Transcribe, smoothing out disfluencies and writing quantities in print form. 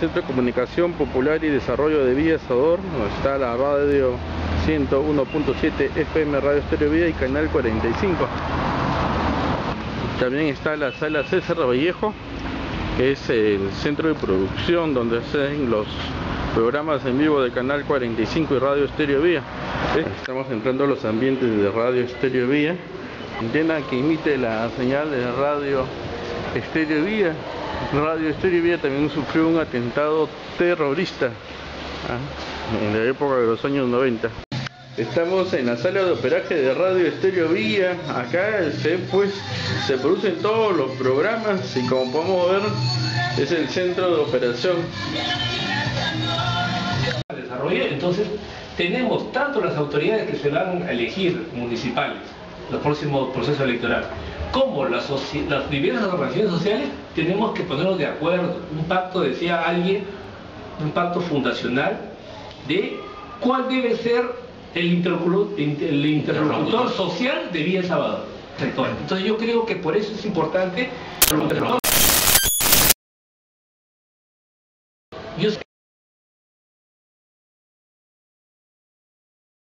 Centro de Comunicación Popular y Desarrollo de Vías Sador, donde está la Radio 101.7 FM Radio Estéreo Vía y Canal 45. También está la Sala César Vallejo, que es el centro de producción donde se hacen los programas en vivo de Canal 45 y Radio Estéreo Vía. Estamos entrando a los ambientes de Radio Estéreo Vía, antena que emite la señal de Radio Estéreo Vía. Radio Estéreo Villa también sufrió un atentado terrorista en la época de los años 90. Estamos en la sala de operaje de Radio Estéreo Villa. Acá se producen todos los programas y, como podemos ver, es el centro de operación. Entonces tenemos tanto las autoridades que se van a elegir municipales, los próximos procesos electorales, como las diversas organizaciones sociales, tenemos que ponernos de acuerdo. Un pacto, decía alguien, un pacto fundacional de cuál debe ser el interlocutor social de Villa El Salvador. Entonces yo creo que por eso es importante. Yo